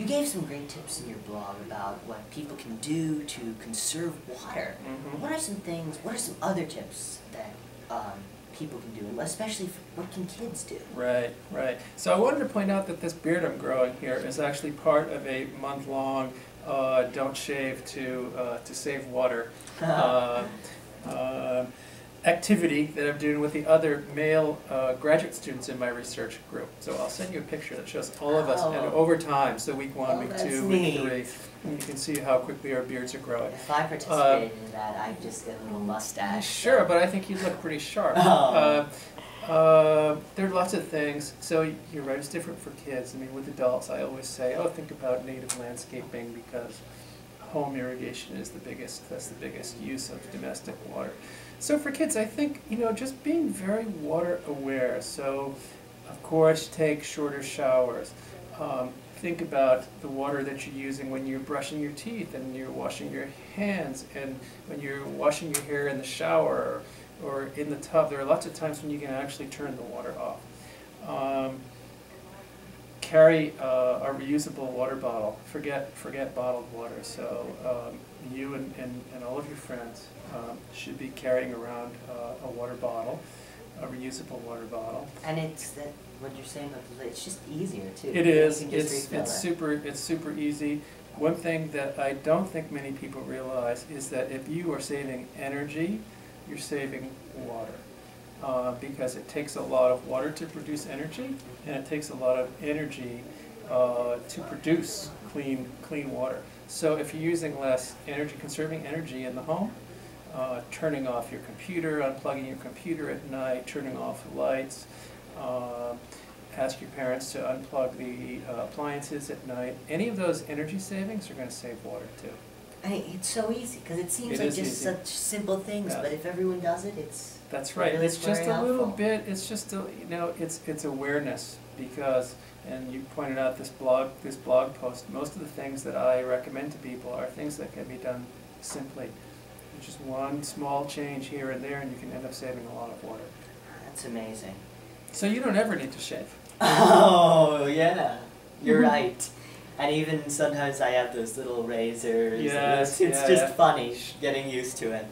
You gave some great tips in your blog about what people can do to conserve water. Mm-hmm. What are some other tips that people can do, especially what can kids do? Right, right. So I wanted to point out that this beard I'm growing here is actually part of a month-long don't shave to save water activity that I'm doing with the other male graduate students in my research group. So I'll send you a picture that shows all of us and over time, so week one, week two, week three, and you can see how quickly our beards are growing. If I participated in that, I'd just get a little mustache. Sure, but I think you'd look pretty sharp. There are lots of things. So you're right, it's different for kids. I mean, with adults, I always say, oh, think about native landscaping because home irrigation is the biggest, that's the biggest use of domestic water. So for kids, I think, you know, just being very water aware. So, of course, take shorter showers. Think about the water that you're using when you're brushing your teeth and you're washing your hands and when you're washing your hair in the shower or in the tub. There are lots of times when you can actually turn the water off. Carry a reusable water bottle. Forget bottled water. So you and all of your friends should be carrying around a water bottle, a reusable water bottle. And it's that what you're saying about the lid. It's just easier too. It is. It's super easy. One thing that I don't think many people realize is that if you are saving energy, you're saving water. Because it takes a lot of water to produce energy, and it takes a lot of energy to produce clean water. So if you're using less energy, conserving energy in the home, turning off your computer, unplugging your computer at night, turning off lights, ask your parents to unplug the appliances at night. Any of those energy savings are going to save water too. It's so easy because it seems like just such simple things, but if everyone does it, it's really it's just a little bit. It's just you know, it's awareness because, and you pointed out this blog post. Most of the things that I recommend to people are things that can be done simply, just one small change here and there, and you can end up saving a lot of water. That's amazing. So you don't ever need to shave. Oh yeah, you're right. And even sometimes I have those little razors. Yes, it's just funny getting used to it.